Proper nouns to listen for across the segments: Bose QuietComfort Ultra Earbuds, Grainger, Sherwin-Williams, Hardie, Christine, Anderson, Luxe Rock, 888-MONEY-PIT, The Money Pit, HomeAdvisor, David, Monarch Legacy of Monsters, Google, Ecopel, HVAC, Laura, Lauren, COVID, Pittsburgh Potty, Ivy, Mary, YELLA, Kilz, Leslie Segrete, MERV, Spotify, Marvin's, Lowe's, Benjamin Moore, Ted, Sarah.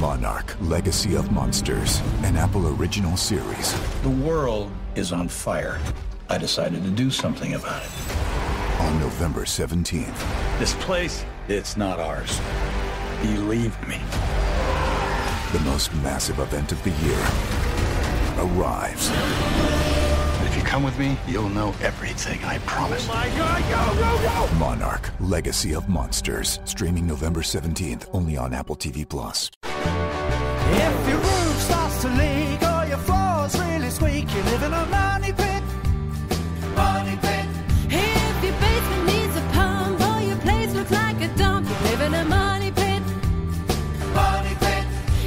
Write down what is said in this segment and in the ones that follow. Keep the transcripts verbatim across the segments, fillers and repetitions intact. Monarch Legacy of Monsters, an Apple original series. The world is on fire. I decided to do something about it. On November seventeenth. This place, it's not ours. Believe me. The most massive event of the year arrives. If you come with me, you'll know everything, I promise. Oh my God, go, go, go! Monarch Legacy of Monsters, streaming November seventeenth, only on Apple T V plus. If your roof starts to leak or your floor's really squeaky, you live in a money pit. Money pit. If your basement needs a pump or your place looks like a dump, you live in a money pit. Money pit.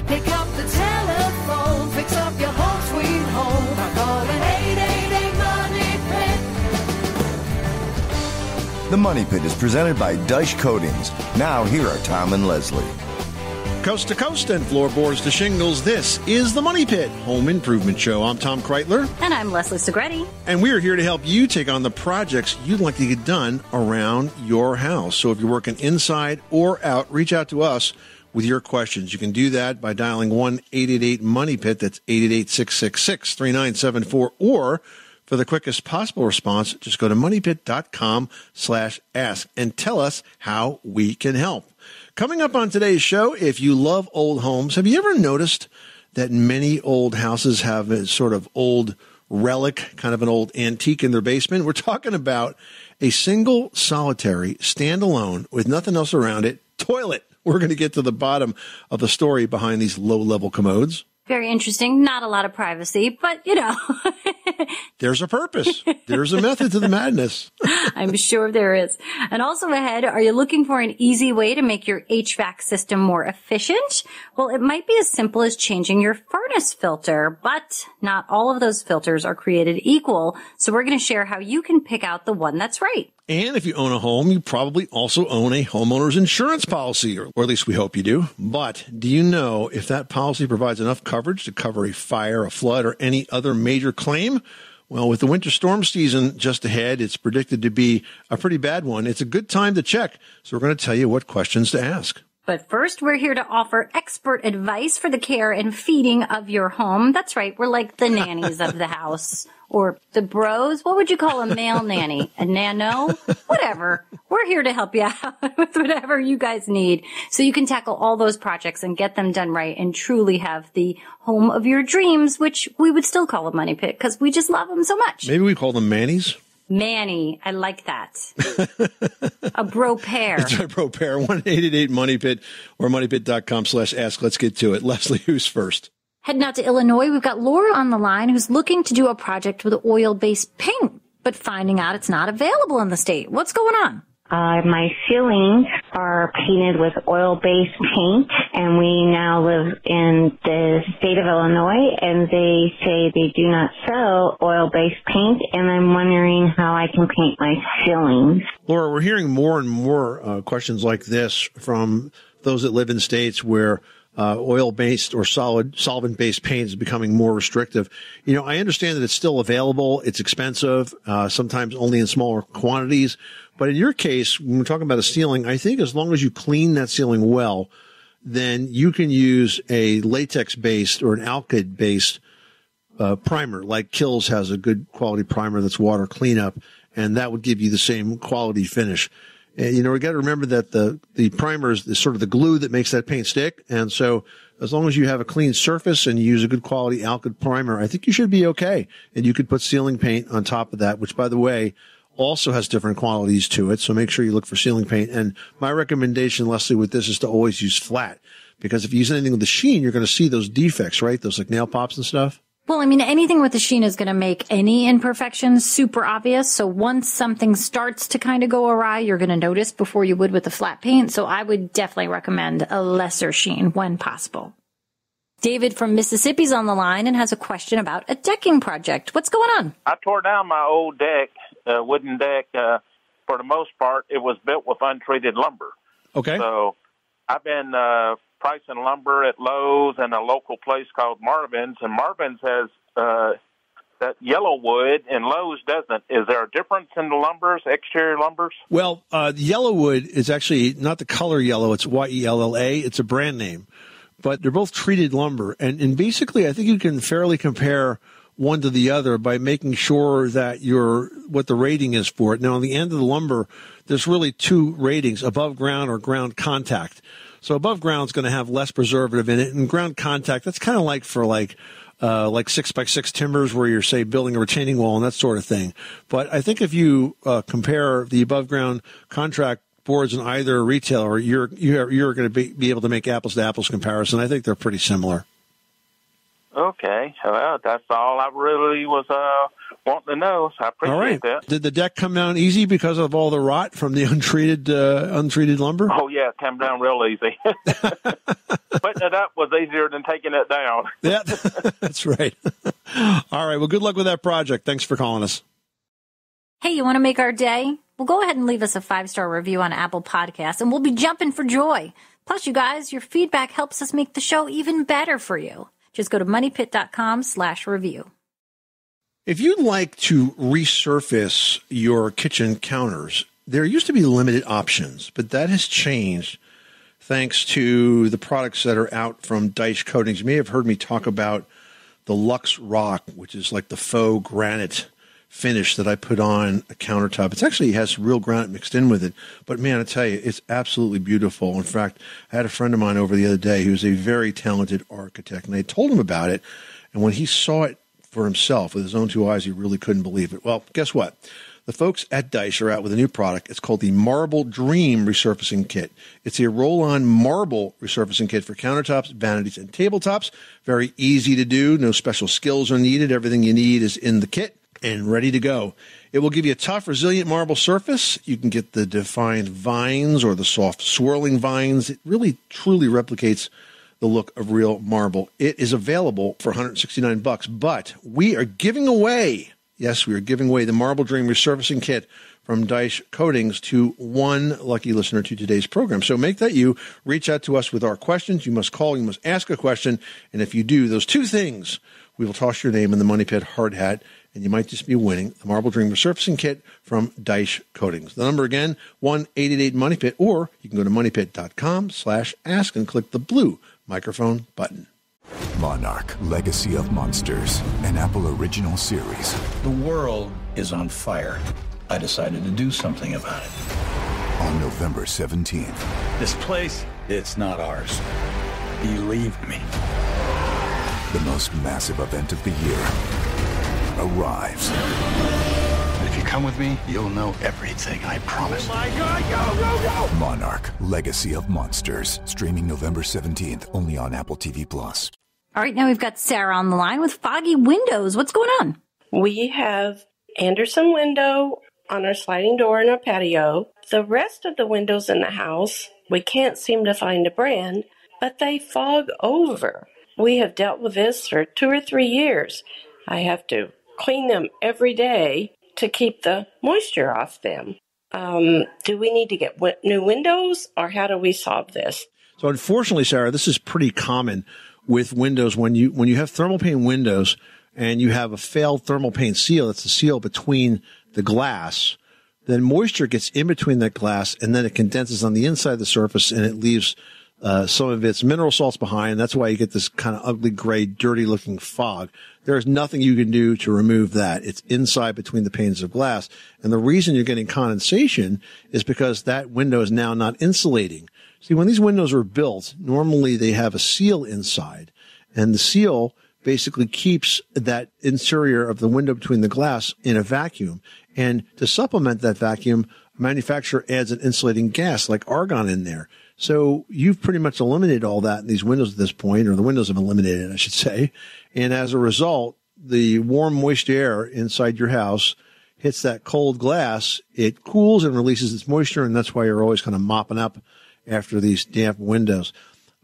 Pick up the telephone, fix up your home sweet home. I call it eight eight eight, money pit. The Money Pit is presented by Daich Coatings. Now here are Tom and Leslie. Coast to coast and floorboards to shingles, this is The Money Pit Home Improvement Show. I'm Tom Kraeutler. And I'm Leslie Segrete. And we are here to help you take on the projects you'd like to get done around your house. So if you're working inside or out, reach out to us with your questions. You can do that by dialing one eight eight eight money pit. That's eight eight eight, six six six, three nine seven four. Or for the quickest possible response, just go to money pit dot com slash ask and tell us how we can help. Coming up on today's show, if you love old homes, have you ever noticed that many old houses have a sort of old relic, kind of an old antique in their basement? We're talking about a single, solitary, standalone, with nothing else around it, toilet. We're going to get to the bottom of the story behind these low-level commodes. Very interesting. Not a lot of privacy, but, you know. There's a purpose. There's a method to the madness. I'm sure there is. And also ahead, are you looking for an easy way to make your H V A C system more efficient? Well, it might be as simple as changing your furnace filter, but not all of those filters are created equal. So we're going to share how you can pick out the one that's right. And if you own a home, you probably also own a homeowner's insurance policy, or at least we hope you do. But do you know if that policy provides enough coverage to cover a fire, a flood, or any other major claim? Well, with the winter storm season just ahead, it's predicted to be a pretty bad one. It's a good time to check. So we're going to tell you what questions to ask. But first, we're here to offer expert advice for the care and feeding of your home. That's right. We're like the nannies of the house, or the bros. What would you call a male nanny? A nano? Whatever. We're here to help you out with whatever you guys need so you can tackle all those projects and get them done right and truly have the home of your dreams, which we would still call a money pit because we just love them so much. Maybe we call them mannies. Manny, I like that. A bro pair. It's a bro pair. one eight eight eight money pit or money pit dot com slash ask. Let's get to it. Leslie, who's first? Heading out to Illinois, we've got Laura on the line who's looking to do a project with oil-based paint, but finding out it's not available in the state. What's going on? Uh, my ceilings are painted with oil-based paint, and we now live in the state of Illinois, and they say they do not sell oil-based paint, and I'm wondering how I can paint my ceilings. Laura, we're hearing more and more uh, questions like this from those that live in states where uh, oil-based or solid solvent-based paint is becoming more restrictive. You know, I understand that it's still available. It's expensive, uh, sometimes only in smaller quantities. But in your case, when we're talking about a ceiling, I think as long as you clean that ceiling well, then you can use a latex-based or an alkyd-based uh, primer. Like Kilz has a good quality primer that's water cleanup, and that would give you the same quality finish. And, you know, we got to remember that the, the primer is sort of the glue that makes that paint stick. And so as long as you have a clean surface and you use a good quality alkyd primer, I think you should be okay. And you could put ceiling paint on top of that, which, by the way, also has different qualities to it, so make sure you look for ceiling paint. And my recommendation, Leslie, with this is to always use flat, because if you use anything with the sheen, you're going to see those defects, right? Those like nail pops and stuff. Well, I mean, anything with the sheen is going to make any imperfections super obvious. So once something starts to kind of go awry, you're going to notice before you would with the flat paint. So I would definitely recommend a lesser sheen when possible. David from Mississippi's on the line and has a question about a decking project. What's going on? I tore down my old deck. Uh, wooden deck, uh, for the most part, it was built with untreated lumber. Okay. So I've been uh, pricing lumber at Lowe's and a local place called Marvin's, and Marvin's has uh, that yellow wood, and Lowe's doesn't. Is there a difference in the lumbers, exterior lumbers? Well, uh, yellow wood is actually not the color yellow. It's Y E L L A. It's a brand name. but they're both treated lumber. And, and basically, I think you can fairly compare one to the other by making sure that you're what the rating is for it. Now, on the end of the lumber, there's really two ratings, above ground or ground contact. So above ground is going to have less preservative in it, and ground contact, that's kind of like for like uh, like six by six timbers where you're, say, building a retaining wall and that sort of thing. But I think if you uh, compare the above ground contract boards in either retailer, you're you're you're going to be, be able to make apples to apples comparison. I think they're pretty similar. Okay, well, that's all I really was uh, wanting to know. So I appreciate all right. that. Did the deck come down easy because of all the rot from the untreated uh, untreated lumber? Oh yeah, it came down real easy. Putting it up was easier than taking it down. Yeah, that's right. All right, well, good luck with that project. Thanks for calling us. Hey, you want to make our day? Well, go ahead and leave us a five-star review on Apple Podcasts, and we'll be jumping for joy. Plus, you guys, your feedback helps us make the show even better for you. Just go to money pit dot com slash review. If you'd like to resurface your kitchen counters, there used to be limited options, but that has changed thanks to the products that are out from Daich Coatings. You may have heard me talk about the Luxe Rock, which is like the faux granite finish that I put on a countertop. It's actually it has real granite mixed in with it, but man, I tell you, it's absolutely beautiful. In fact, I had a friend of mine over the other day who's a very talented architect, and I told him about it, and when he saw it for himself with his own two eyes, he really couldn't believe it. Well, guess what? The folks at Daich are out with a new product. It's called the Marble Dream Resurfacing Kit. It's a roll-on marble resurfacing kit for countertops, vanities, and tabletops. Very easy to do. No special skills are needed. Everything you need is in the kit and ready to go. It will give you a tough, resilient marble surface. You can get the defined vines or the soft swirling vines. It really, truly replicates the look of real marble. It is available for one hundred sixty-nine bucks, but we are giving away, yes, we are giving away the Marble Dream Resurfacing Kit from Daich Coatings to one lucky listener to today's program. So make that you. Reach out to us with our questions. You must call. You must ask a question. And if you do those two things, we will toss your name in the Money Pit hard hat, and you might just be winning the Marble Dream Resurfacing Kit from Daich Coatings. The number again, one eight eight eight money pit, or you can go to money pit dot com slash ask and click the blue microphone button. Monarch Legacy of Monsters, an Apple original series. The world is on fire. I decided to do something about it. On November seventeenth. This place, it's not ours. Believe me. The most massive event of the year arrives. If you come with me, you'll know everything, I promise. Oh my God, go, go, go! Monarch Legacy of Monsters, streaming November seventeenth, only on Apple T V plus. All right, now we've got Sarah on the line with Foggy Windows. What's going on? We have Anderson window on our sliding door in our patio. The rest of the windows in the house, we can't seem to find a brand, but they fog over. We have dealt with this for two or three years. I have to clean them every day to keep the moisture off them. Um, do we need to get w- new windows, or how do we solve this? So unfortunately, Sarah, this is pretty common with windows. When you when you have thermal paint windows and you have a failed thermal paint seal, that's the seal between the glass, then moisture gets in between that glass, and then it condenses on the inside of the surface, and it leaves Uh, some of its mineral salts behind. That's why you get this kind of ugly, gray, dirty-looking fog. There's nothing you can do to remove that. It's inside between the panes of glass. And the reason you're getting condensation is because that window is now not insulating. See, when these windows were built, normally they have a seal inside. And the seal basically keeps that interior of the window between the glass in a vacuum. And to supplement that vacuum, manufacturer adds an insulating gas like argon in there. So you've pretty much eliminated all that in these windows at this point, or the windows have eliminated it, I should say. And as a result, the warm, moist air inside your house hits that cold glass. It cools and releases its moisture, and that's why you're always kind of mopping up after these damp windows.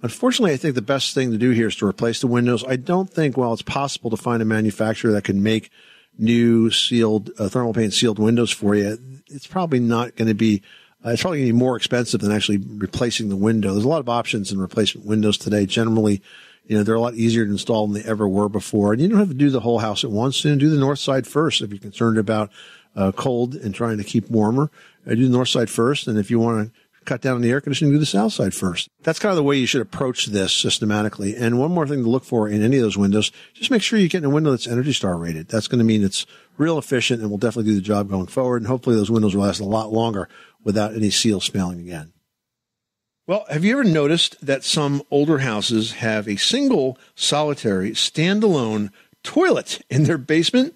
Unfortunately, I think the best thing to do here is to replace the windows. I don't think, while it's possible to find a manufacturer that can make new sealed, uh, thermal paint sealed windows for you, it's probably not going to be Uh, it's probably going to be more expensive than actually replacing the window. There's a lot of options in replacement windows today. Generally, you know, they're a lot easier to install than they ever were before. And you don't have to do the whole house at once. You know, do the north side first if you're concerned about uh, cold and trying to keep warmer. Uh, do the north side first. And if you want to cut down on the air conditioning to the south side first. That's kind of the way you should approach this systematically. And one more thing to look for in any of those windows, just make sure you're getting a window that's Energy Star rated. That's going to mean it's real efficient and will definitely do the job going forward. And hopefully those windows will last a lot longer without any seal spilling again. Well, have you ever noticed that some older houses have a single solitary standalone toilet in their basement?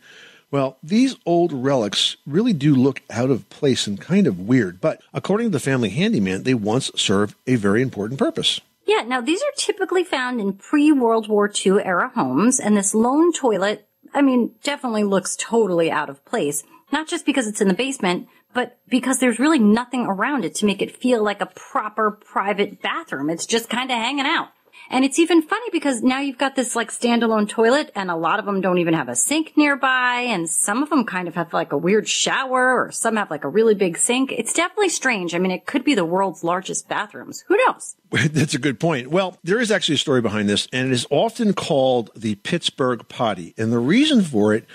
Well, these old relics really do look out of place and kind of weird, but according to the family handyman, they once served a very important purpose. Yeah, now these are typically found in pre-World War Two era homes, and this lone toilet, I mean, definitely looks totally out of place, not just because it's in the basement, but because there's really nothing around it to make it feel like a proper private bathroom. It's just kind of hanging out. And it's even funny because now you've got this like standalone toilet, and a lot of them don't even have a sink nearby, and some of them kind of have like a weird shower, or some have like a really big sink. It's definitely strange. I mean, it could be the world's largest bathrooms. Who knows? That's a good point. Well, there is actually a story behind this, and it is often called the Pittsburgh Potty. And the reason for it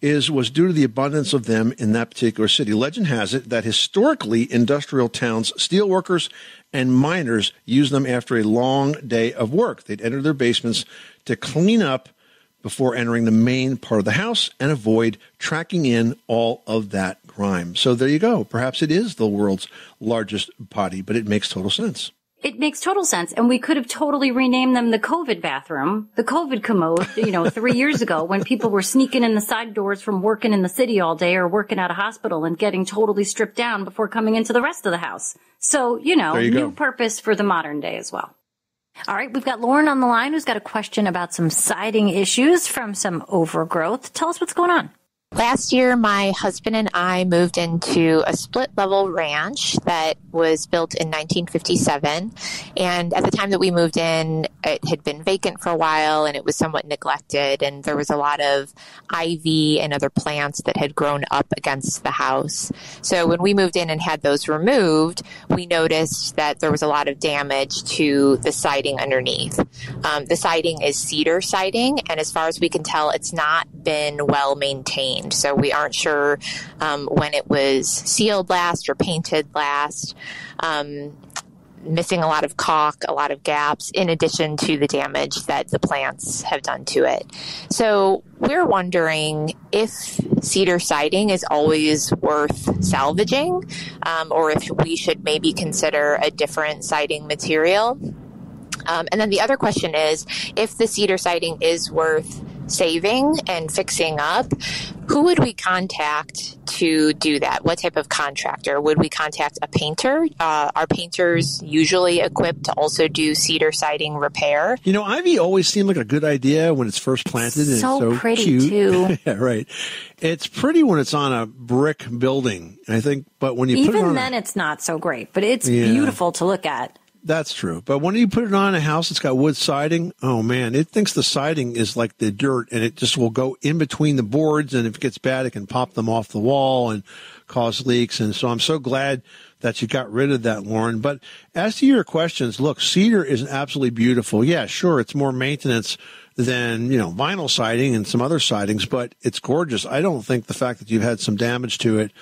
is was due to the abundance of them in that particular city. Legend has it that historically industrial towns, steelworkers, and miners used them after a long day of work. They'd enter their basements to clean up before entering the main part of the house and avoid tracking in all of that grime. So there you go. Perhaps it is the world's largest potty, but it makes total sense. It makes total sense. And we could have totally renamed them the COVID bathroom, the COVID commode, you know, three years ago when people were sneaking in the side doors from working in the city all day or working at a hospital and getting totally stripped down before coming into the rest of the house. So, you know, you new go. purpose for the modern day as well. All right. We've got Lauren on the line who's got a question about some siding issues from some overgrowth. Tell us what's going on. Last year, my husband and I moved into a split-level ranch that was built in nineteen fifty-seven, and at the time that we moved in, it had been vacant for a while, and it was somewhat neglected, and there was a lot of ivy and other plants that had grown up against the house. So when we moved in and had those removed, we noticed that there was a lot of damage to the siding underneath. Um, the siding is cedar siding, and as far as we can tell, it's not been well-maintained. So we aren't sure um, when it was sealed last or painted last, um, missing a lot of caulk, a lot of gaps, in addition to the damage that the plants have done to it. So we're wondering if cedar siding is always worth salvaging, um, or if we should maybe consider a different siding material. Um, and then the other question is, if the cedar siding is worth saving and fixing up, who would we contact to do that? What type of contractor? Would we contact a painter? Uh, are painters usually equipped to also do cedar siding repair? You know, ivy always seemed like a good idea when it's first planted. It's and so, it's so pretty, cute. too. Yeah, right. It's pretty when it's on a brick building, I think. But when you even put it on then, a, it's not so great. But it's yeah. beautiful to look at. That's true. But when you put it on a house that's got wood siding, oh, man, it thinks the siding is like the dirt, and it just will go in between the boards, and if it gets bad, it can pop them off the wall and cause leaks. And so I'm so glad that you got rid of that, Lauren. But as to your questions, look, cedar is absolutely beautiful. Yeah, sure, it's more maintenance than, you know, vinyl siding and some other sidings, but it's gorgeous. I don't think the fact that you've had some damage to it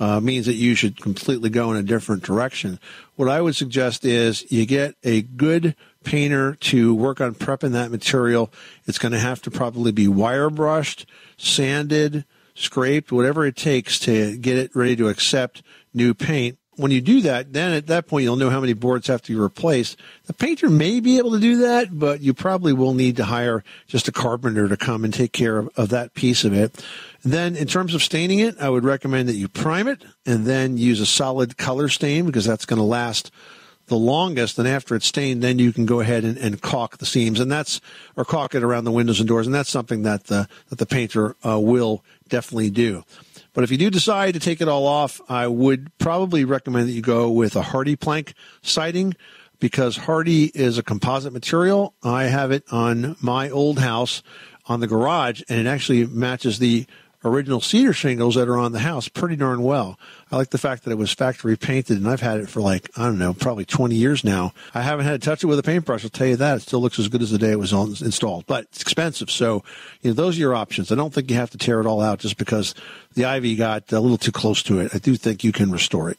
Uh, means that you should completely go in a different direction. What I would suggest is you get a good painter to work on prepping that material. It's going to have to probably be wire brushed, sanded, scraped, whatever it takes to get it ready to accept new paint. When you do that, then at that point, you'll know how many boards have to be replaced. The painter may be able to do that, but you probably will need to hire just a carpenter to come and take care of, of that piece of it. And then in terms of staining it, I would recommend that you prime it and then use a solid color stain because that's going to last the longest. And after it's stained, then you can go ahead and, and caulk the seams, and that's or caulk it around the windows and doors. And that's something that the, that the painter uh, will definitely do. But if you do decide to take it all off, I would probably recommend that you go with a Hardie plank siding because Hardie is a composite material. I have it on my old house on the garage, and it actually matches the original cedar shingles that are on the house pretty darn well. I like the fact that it was factory painted, and I've had it for like, I don't know, probably twenty years now. I haven't had to touch it with a paintbrush. I'll tell you that. It still looks as good as the day it was installed, but it's expensive. So, you know, those are your options. I don't think you have to tear it all out just because the ivy got a little too close to it. I do think you can restore it.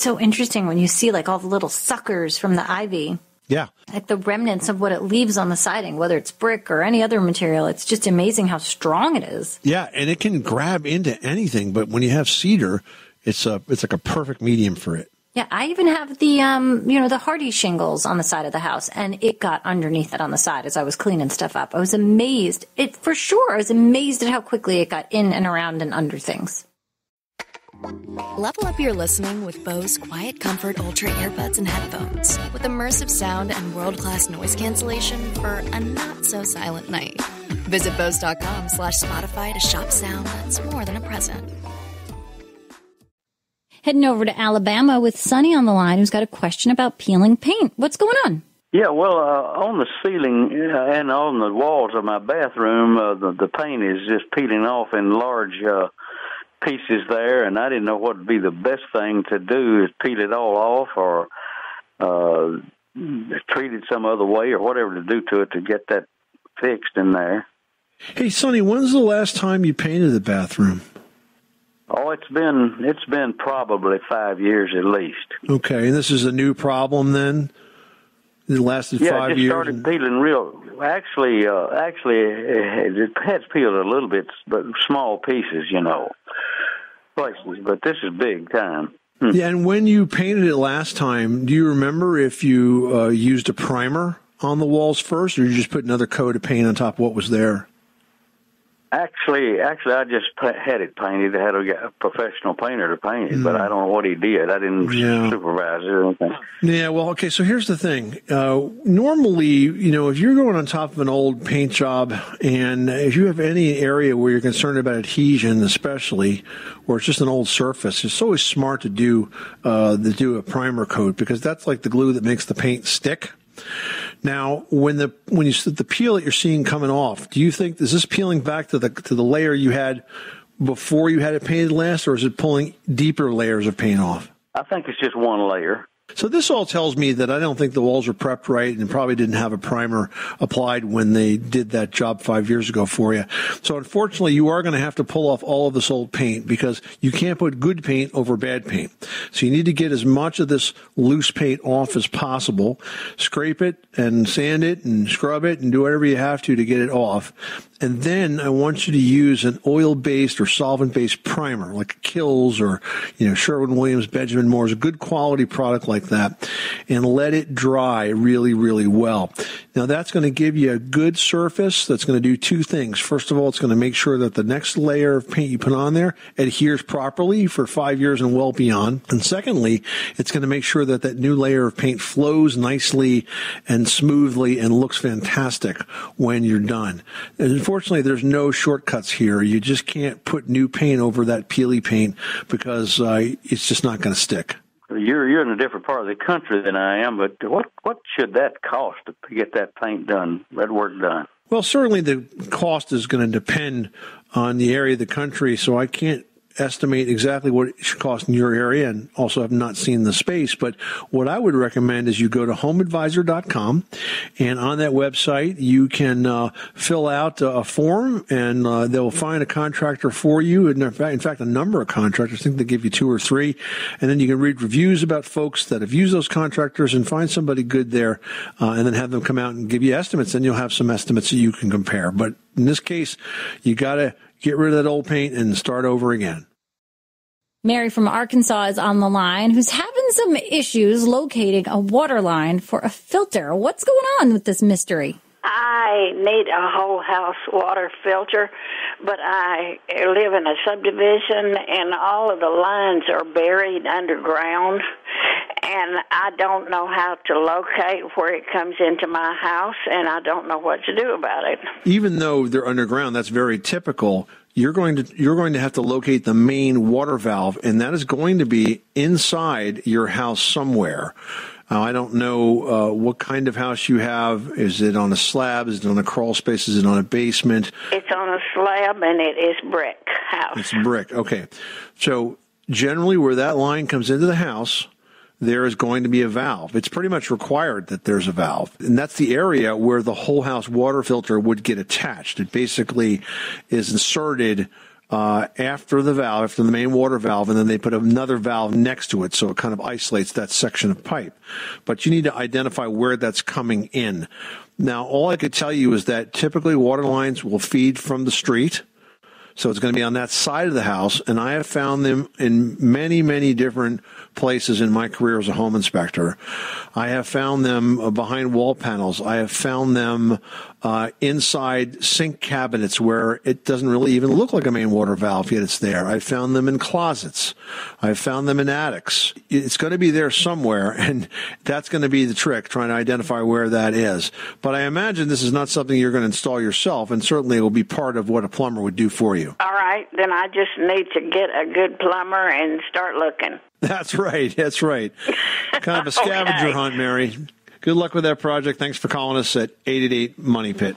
so interesting when you see like all the little suckers from the ivy. Yeah. Like the remnants of what it leaves on the siding, whether it's brick or any other material. It's just amazing how strong it is. Yeah, and it can grab into anything. But when you have cedar, it's a it's like a perfect medium for it. Yeah, I even have the, um, you know, the Hardie shingles on the side of the house, and it got underneath it on the side as I was cleaning stuff up. I was amazed. It for sure, I was amazed at how quickly it got in and around and under things. Level up your listening with Bose QuietComfort Ultra Earbuds and Headphones with immersive sound and world-class noise cancellation for a not-so-silent night. Visit Bose.com slash Spotify to shop sound that's more than a present. Heading over to Alabama with Sonny on the line, who's got a question about peeling paint. What's going on? Yeah, well, uh, on the ceiling and on the walls of my bathroom, uh, the, the paint is just peeling off in large uh, pieces there, and I didn't know what would be the best thing to do, is peel it all off or uh, treat it some other way or whatever to do to it to get that fixed in there. Hey, Sonny, when's the last time you painted the bathroom? Oh, it's been it's been probably five years at least. Okay, and this is a new problem then? It lasted yeah, five years? Yeah, it just years started and... peeling real... Actually, uh, actually, it has peeled a little bit, but small pieces, you know, places, but this is big time. Hmm. Yeah, and when you painted it last time, do you remember if you uh, used a primer on the walls first, or you just put another coat of paint on top of what was there? Actually, actually, I just had it painted. I had a professional painter to paint it, mm. but I don't know what he did. I didn't yeah. supervise it or anything. Yeah, well, okay, so here's the thing. Uh, normally, you know, if you're going on top of an old paint job and if you have any area where you're concerned about adhesion especially, or it's just an old surface, it's always smart to do, uh, to do a primer coat because that's like the glue that makes the paint stick. Now, when the when you the peel that you're seeing coming off, do you think is this peeling back to the to the layer you had before you had it painted last, or is it pulling deeper layers of paint off? I think it's just one layer. So this all tells me that I don't think the walls were prepped right and probably didn't have a primer applied when they did that job five years ago for you. So unfortunately, you are going to have to pull off all of this old paint because you can't put good paint over bad paint. So you need to get as much of this loose paint off as possible, scrape it and sand it and scrub it and do whatever you have to to get it off. And then I want you to use an oil-based or solvent-based primer, like Kilz or, you know, Sherwin-Williams, Benjamin Moore's, a good quality product like that, and let it dry really, really well. Now, that's going to give you a good surface that's going to do two things. First of all, it's going to make sure that the next layer of paint you put on there adheres properly for five years and well beyond. And secondly, it's going to make sure that that new layer of paint flows nicely and smoothly and looks fantastic when you're done. And unfortunately, there's no shortcuts here. You just can't put new paint over that peely paint because uh, it's just not going to stick. You're you're in a different part of the country than I am, but what what should that cost to get that paint done, that work done? Well, certainly the cost is going to depend on the area of the country, so I can't estimate exactly what it should cost in your area, and also have not seen the space. But what I would recommend is you go to home advisor dot com, and on that website you can uh, fill out a form, and uh, they'll find a contractor for you. And in fact, a number of contractors. I think they give you two or three, and then you can read reviews about folks that have used those contractors and find somebody good there, uh, and then have them come out and give you estimates. And you'll have some estimates that you can compare. But in this case, you got to get rid of that old paint and start over again. Mary from Arkansas is on the line, who's having some issues locating a water line for a filter. What's going on with this mystery? I need a whole house water filter, but I live in a subdivision, and all of the lines are buried underground, and I don't know how to locate where it comes into my house, and I don't know what to do about it. Even though they're underground, that's very typical. You're going to you're going to have to locate the main water valve, and that is going to be inside your house somewhere. Now, I don't know uh, what kind of house you have. Is it on a slab? Is it on a crawl space? Is it on a basement? It's on a slab, and it is brick house. It's brick. Okay. So generally where that line comes into the house, there is going to be a valve. It's pretty much required that there's a valve. And that's the area where the whole house water filter would get attached. It basically is inserted uh, after the valve, after the main water valve, and then they put another valve next to it, so it kind of isolates that section of pipe. But you need to identify where that's coming in. Now, all I could tell you is that typically water lines will feed from the street, so it's going to be on that side of the house, and I have found them in many, many different places in my career as a home inspector. I have found them behind wall panels. I have found them uh, inside sink cabinets where it doesn't really even look like a main water valve, yet it's there. I've found them in closets. I've found them in attics. It's going to be there somewhere, and that's going to be the trick, trying to identify where that is. But I imagine this is not something you're going to install yourself, and certainly it will be part of what a plumber would do for you. All right, then I just need to get a good plumber and start looking. That's right, that's right. Kind of a scavenger okay. hunt, Mary. Good luck with that project. Thanks for calling us at eight eight eight money pit.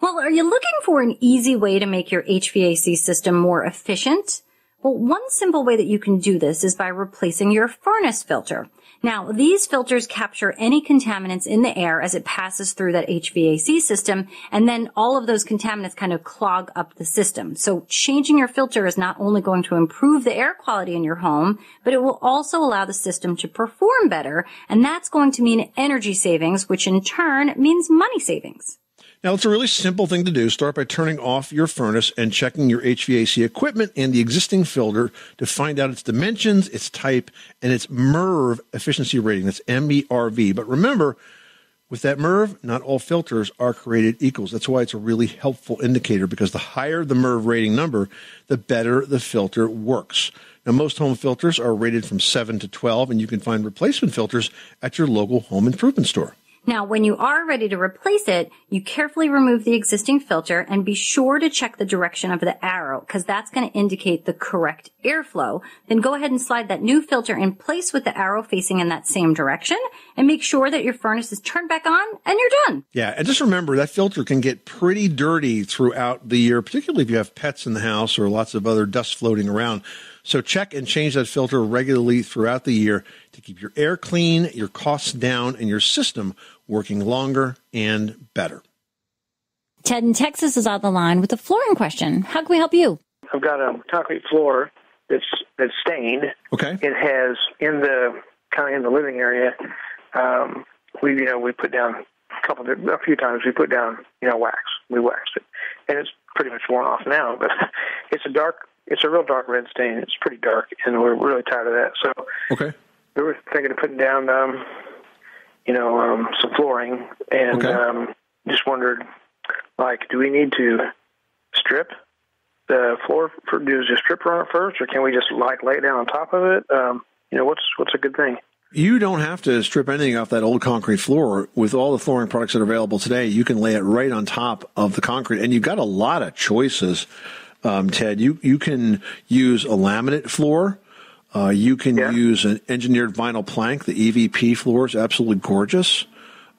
Well, are you looking for an easy way to make your H V A C system more efficient? Well, one simple way that you can do this is by replacing your furnace filter. Now, these filters capture any contaminants in the air as it passes through that H V A C system, and then all of those contaminants kind of clog up the system. So changing your filter is not only going to improve the air quality in your home, but it will also allow the system to perform better, and that's going to mean energy savings, which in turn means money savings. Now, it's a really simple thing to do. Start by turning off your furnace and checking your H V A C equipment and the existing filter to find out its dimensions, its type, and its MERV efficiency rating. That's M E R V. But remember, with that MERV, not all filters are created equals. That's why it's a really helpful indicator, because the higher the MERV rating number, the better the filter works. Now, most home filters are rated from seven to twelve, and you can find replacement filters at your local home improvement store. Now, when you are ready to replace it, you carefully remove the existing filter and be sure to check the direction of the arrow, because that's going to indicate the correct airflow. Then go ahead and slide that new filter in place with the arrow facing in that same direction, and make sure that your furnace is turned back on and you're done. Yeah, and just remember that filter can get pretty dirty throughout the year, particularly if you have pets in the house or lots of other dust floating around. So check and change that filter regularly throughout the year to keep your air clean, your costs down, and your system working longer and better. Ted in Texas is on the line with a flooring question. How can we help you? I've got a concrete floor that's that's stained. Okay. It has in the kind of in the living area. Um, we you know we put down a couple of, a few times we put down you know wax. We waxed it, and it's pretty much worn off now. But it's a dark. It's a real dark red stain. It's pretty dark, and we're really tired of that. So okay. we were thinking of putting down, um, you know, um, some flooring, and okay. um, just wondered, like, do we need to strip the floor? For, do a stripper on it first, or can we just, like, lay it down on top of it? Um, you know, what's what's a good thing? You don't have to strip anything off that old concrete floor. With all the flooring products that are available today, you can lay it right on top of the concrete, and you've got a lot of choices. Um, Ted, you, you can use a laminate floor. Uh, you can yeah. use an engineered vinyl plank. The E V P floor is absolutely gorgeous.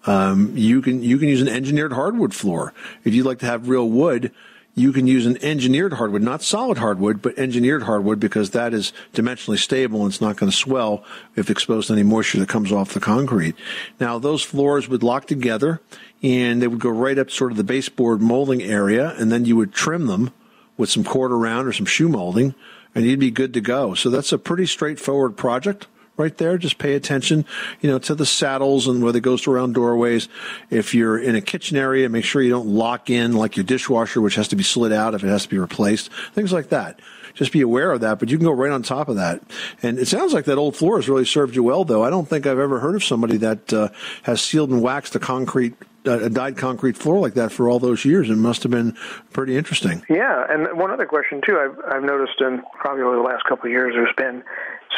Um, you can you can use an engineered hardwood floor. If you'd like to have real wood, you can use an engineered hardwood, not solid hardwood, but engineered hardwood, because that is dimensionally stable and it's not going to swell if exposed to any moisture that comes off the concrete. Now, those floors would lock together, and they would go right up sort of the baseboard molding area, and then you would trim them with some quarter round or some shoe molding, and you'd be good to go. So that's a pretty straightforward project right there. Just pay attention, you know, to the saddles and where it goes around doorways. If you're in a kitchen area, make sure you don't lock in like your dishwasher, which has to be slid out if it has to be replaced, things like that. Just be aware of that, but you can go right on top of that. And it sounds like that old floor has really served you well, though. I don't think I've ever heard of somebody that uh, has sealed and waxed a concrete a dyed concrete floor like that for all those years. It must have been pretty interesting. Yeah, and one other question, too. I've, I've noticed in probably over the last couple of years, there's been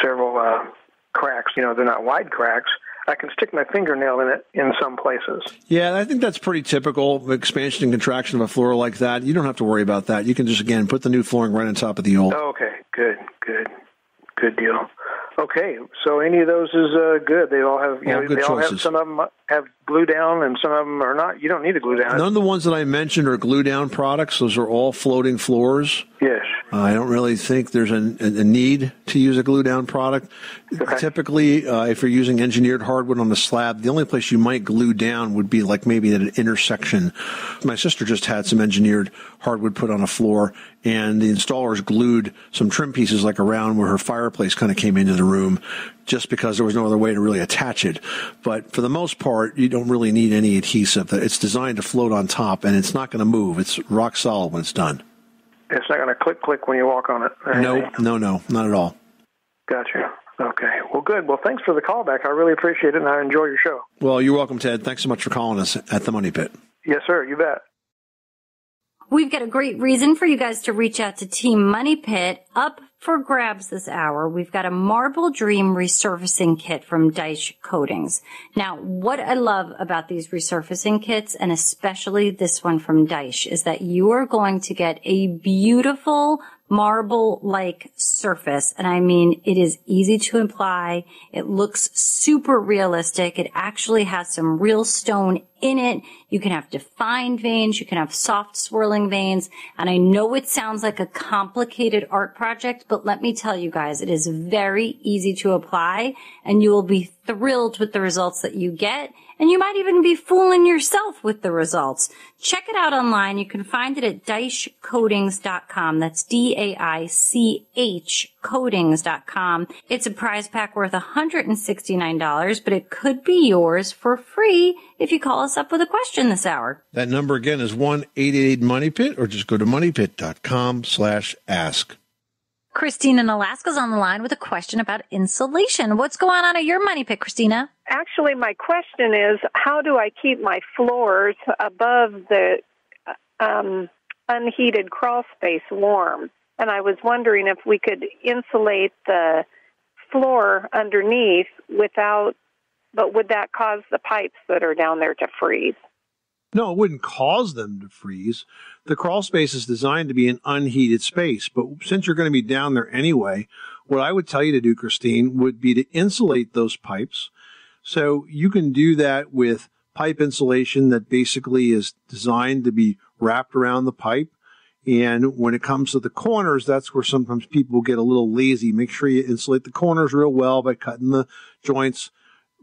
several uh, cracks. You know, they're not wide cracks. I can stick my fingernail in it in some places. Yeah, I think that's pretty typical, expansion and contraction of a floor like that. You don't have to worry about that. You can just, again, put the new flooring right on top of the old. Oh, okay, good, good, good deal. Okay, so any of those is uh, good. They all have, you all know, good they all choices. Have, some of them have glue down and some of them are not. You don't need a glue down. None of the ones that I mentioned are glue down products. Those are all floating floors. Yes. Uh, I don't really think there's a, a need to use a glue-down product. Okay. Typically, uh, if you're using engineered hardwood on the slab, the only place you might glue down would be like maybe at an intersection. My sister just had some engineered hardwood put on a floor, and the installers glued some trim pieces like around where her fireplace kind of came into the room, just because there was no other way to really attach it. But for the most part, you don't really need any adhesive. It's designed to float on top, and it's not going to move. It's rock solid when it's done. It's not going to click, click when you walk on it. No, no, no, not at all. Gotcha. Okay. Well, good. Well, thanks for the call back. I really appreciate it, and I enjoy your show. Well, you're welcome, Ted. Thanks so much for calling us at The Money Pit. Yes, sir. You bet. We've got a great reason for you guys to reach out to Team Money Pit. Up for grabs this hour, we've got a Marble Dream Resurfacing Kit from Daich Coatings. Now, what I love about these resurfacing kits, and especially this one from Daich, is that you are going to get a beautiful marble-like surface. And I mean, it is easy to apply. It looks super realistic. It actually has some real stone in it. You can have defined veins. You can have soft swirling veins. And I know it sounds like a complicated art project, but let me tell you guys, it is very easy to apply, and you will be thrilled with the results that you get. And you might even be fooling yourself with the results. Check it out online. You can find it at daich coatings dot com. That's D A I C H coatings dot com. It's a prize pack worth one hundred sixty-nine dollars, but it could be yours for free if you call us up with a question this hour. That number again is one eight eight eight money pit, or just go to money pit dot com slash ask. Christine in Alaska's on the line with a question about insulation. What's going on at your Money Pit, Christina? Actually, my question is, how do I keep my floors above the um, unheated crawl space warm? And I was wondering if we could insulate the floor underneath without, but would that cause the pipes that are down there to freeze? No, it wouldn't cause them to freeze. The crawl space is designed to be an unheated space, but since you're going to be down there anyway, what I would tell you to do, Christine, would be to insulate those pipes. So you can do that with pipe insulation that basically is designed to be wrapped around the pipe. And when it comes to the corners, that's where sometimes people get a little lazy. Make sure you insulate the corners real well by cutting the joints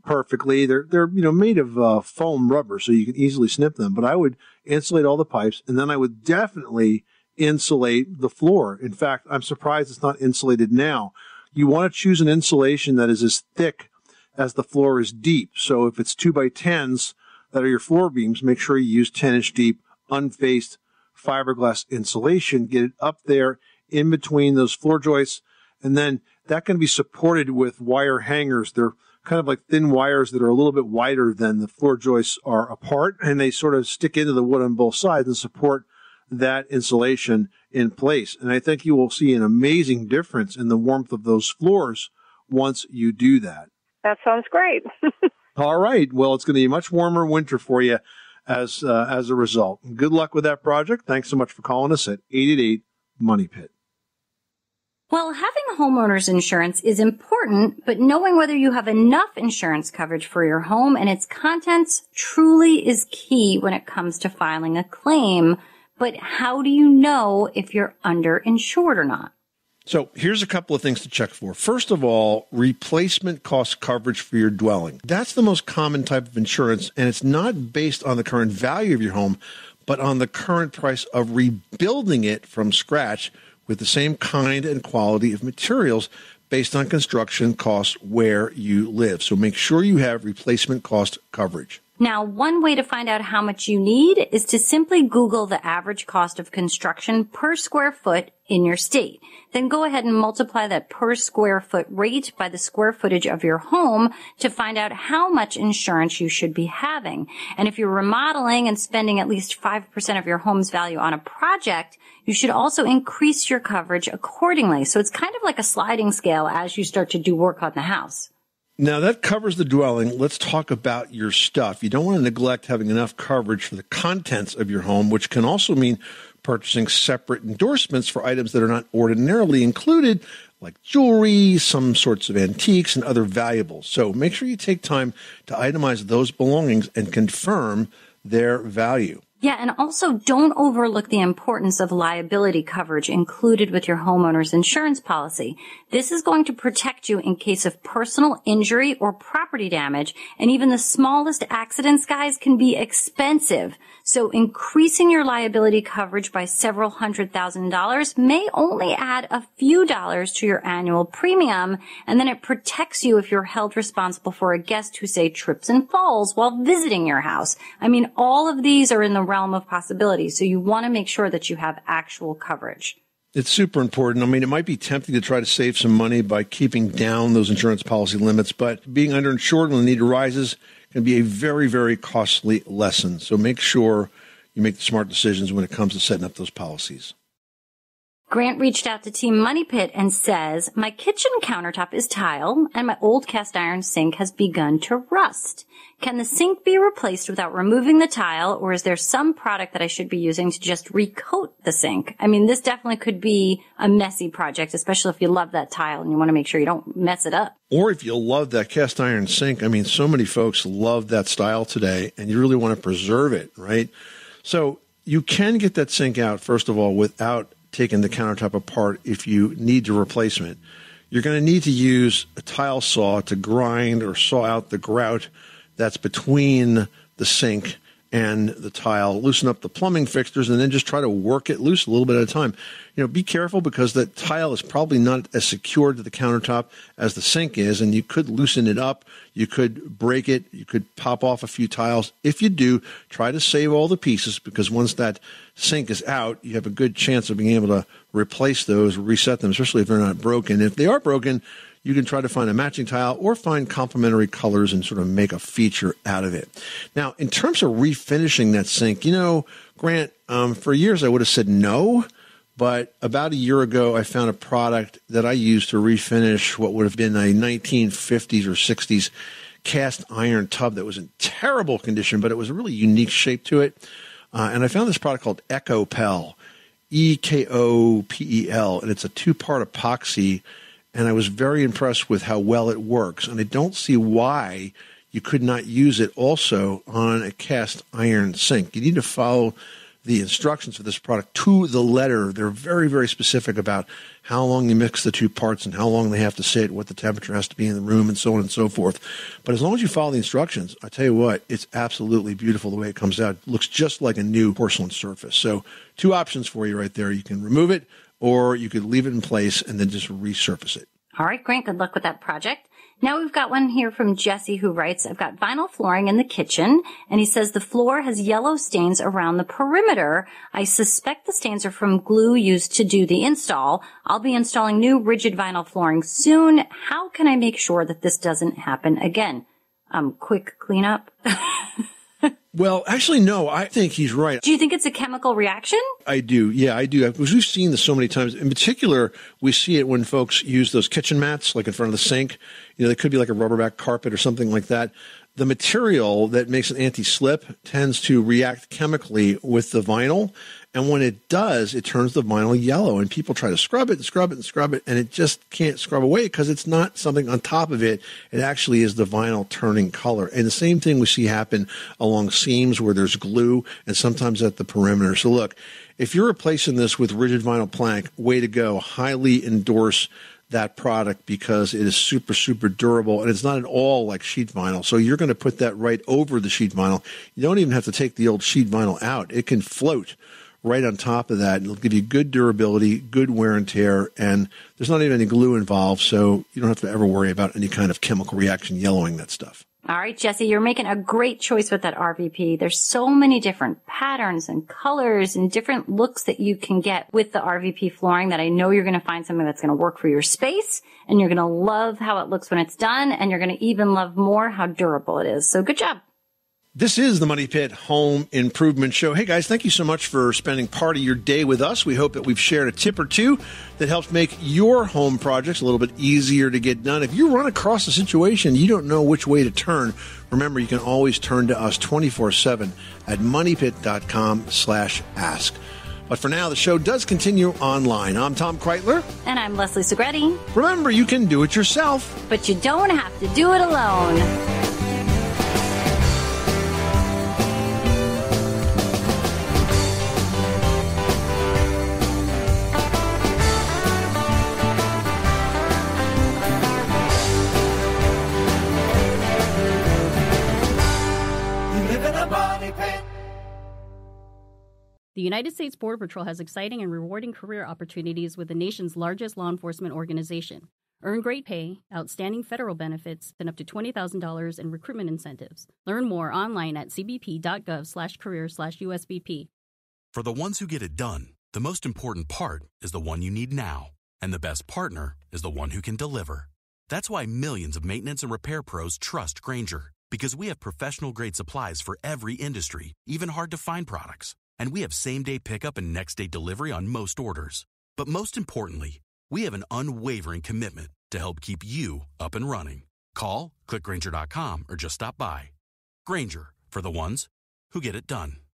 perfectly. They're, they're, you know, made of uh, foam rubber, so you can easily snip them. But I would insulate all the pipes, and then I would definitely insulate the floor. In fact, I'm surprised it's not insulated now. You want to choose an insulation that is as thick as the floor is deep. So if it's two by tens that are your floor beams, make sure you use ten inch deep, unfaced fiberglass insulation. Get it up there in between those floor joists, and then that can be supported with wire hangers. They're kind of like thin wires that are a little bit wider than the floor joists are apart, and they sort of stick into the wood on both sides and support that insulation in place. And I think you will see an amazing difference in the warmth of those floors once you do that. That sounds great. All right. Well, it's going to be a much warmer winter for you as uh, as a result. Good luck with that project. Thanks so much for calling us at eight eight eight money pit. Well, having homeowner's insurance is important, but knowing whether you have enough insurance coverage for your home and its contents truly is key when it comes to filing a claim. But how do you know if you're underinsured or not? So here's a couple of things to check for. First of all, replacement cost coverage for your dwelling. That's the most common type of insurance, and it's not based on the current value of your home, but on the current price of rebuilding it from scratch with the same kind and quality of materials based on construction costs where you live. So make sure you have replacement cost coverage. Now, one way to find out how much you need is to simply Google the average cost of construction per square foot in your state. Then go ahead and multiply that per square foot rate by the square footage of your home to find out how much insurance you should be having. And if you're remodeling and spending at least five percent of your home's value on a project, you should also increase your coverage accordingly. So it's kind of like a sliding scale as you start to do work on the house. Now, that covers the dwelling. Let's talk about your stuff. You don't want to neglect having enough coverage for the contents of your home, which can also mean purchasing separate endorsements for items that are not ordinarily included, like jewelry, some sorts of antiques, and other valuables. So make sure you take time to itemize those belongings and confirm their value. Yeah, and also don't overlook the importance of liability coverage included with your homeowner's insurance policy. This is going to protect you in case of personal injury or property damage, and even the smallest accidents, guys, can be expensive. So increasing your liability coverage by several hundred thousand dollars may only add a few dollars to your annual premium, and then it protects you if you're held responsible for a guest who, say, trips and falls while visiting your house. I mean, all of these are in the realm of possibility. So you want to make sure that you have actual coverage. It's super important. I mean, it might be tempting to try to save some money by keeping down those insurance policy limits, but being underinsured when the need arises can be a very, very costly lesson. So make sure you make the smart decisions when it comes to setting up those policies. Grant reached out to Team Money Pit and says, my kitchen countertop is tile and my old cast iron sink has begun to rust. Can the sink be replaced without removing the tile, or is there some product that I should be using to just recoat the sink? I mean, this definitely could be a messy project, especially if you love that tile and you want to make sure you don't mess it up. Or if you love that cast iron sink. I mean, so many folks love that style today and you really want to preserve it, right? So you can get that sink out, first of all, without taking the countertop apart. If you need a replacement, you're going to need to use a tile saw to grind or saw out the grout that's between the sink and the tile, loosen up the plumbing fixtures, and then just try to work it loose a little bit at a time. You know, be careful because that tile is probably not as secure to the countertop as the sink is, and you could loosen it up, you could break it, you could pop off a few tiles. If you do, try to save all the pieces because once that sink is out, you have a good chance of being able to replace those, reset them, especially if they're not broken. If they are broken, you can try to find a matching tile or find complementary colors and sort of make a feature out of it. Now, in terms of refinishing that sink, you know, Grant, um, for years I would have said no, but about a year ago I found a product that I used to refinish what would have been a nineteen fifties or sixties cast iron tub that was in terrible condition, but it was a really unique shape to it. Uh, and I found this product called Ecopel, E K O P E L, and it's a two-part epoxy. And I was very impressed with how well it works. And I don't see why you could not use it also on a cast iron sink. You need to follow the instructions for this product to the letter. They're very, very specific about how long you mix the two parts and how long they have to sit, what the temperature has to be in the room, and so on and so forth. But as long as you follow the instructions, I tell you what, it's absolutely beautiful the way it comes out. It looks just like a new porcelain surface. So two options for you right there. You can remove it, or you could leave it in place and then just resurface it. All right, Grant, good luck with that project. Now we've got one here from Jesse who writes, I've got vinyl flooring in the kitchen, and he says the floor has yellow stains around the perimeter. I suspect the stains are from glue used to do the install. I'll be installing new rigid vinyl flooring soon. How can I make sure that this doesn't happen again? Um, quick cleanup. Well, actually, no, I think he's right. Do you think it's a chemical reaction? I do. Yeah, I do. Because we've seen this so many times. In particular, we see it when folks use those kitchen mats, like in front of the sink. You know, they could be like a rubberback carpet or something like that. The material that makes an anti-slip tends to react chemically with the vinyl. And when it does, it turns the vinyl yellow. And people try to scrub it and scrub it and scrub it, and it just can't scrub away because it's not something on top of it. It actually is the vinyl turning color. And the same thing we see happen along seams where there's glue and sometimes at the perimeter. So look, if you're replacing this with rigid vinyl plank, way to go. Highly endorse that product because it is super, super durable, and it's not at all like sheet vinyl. So you're going to put that right over the sheet vinyl. You don't even have to take the old sheet vinyl out. It can float right on top of that, and it'll give you good durability, good wear and tear, and there's not even any glue involved, so you don't have to ever worry about any kind of chemical reaction yellowing that stuff. All right, Jesse, you're making a great choice with that R V P. There's so many different patterns and colors and different looks that you can get with the R V P flooring that I know you're going to find something that's going to work for your space, and you're going to love how it looks when it's done, and you're going to even love more how durable it is. So good job. This is the Money Pit Home Improvement Show. Hey, guys, thank you so much for spending part of your day with us. We hope that we've shared a tip or two that helps make your home projects a little bit easier to get done. If you run across a situation you don't know which way to turn, remember, you can always turn to us twenty-four seven at moneypit dot com slash ask. But for now, the show does continue online. I'm Tom Kraeutler. And I'm Leslie Segrete. Remember, you can do it yourself, but you don't have to do it alone. The United States Border Patrol has exciting and rewarding career opportunities with the nation's largest law enforcement organization. Earn great pay, outstanding federal benefits, and up to twenty thousand dollars in recruitment incentives. Learn more online at c b p dot gov slash career slash U S B P. For the ones who get it done, the most important part is the one you need now. And the best partner is the one who can deliver. That's why millions of maintenance and repair pros trust Grainger, because we have professional-grade supplies for every industry, even hard-to-find products. And we have same-day pickup and next-day delivery on most orders. But most importantly, we have an unwavering commitment to help keep you up and running. Call, click Grainger dot com, or just stop by. Grainger, for the ones who get it done.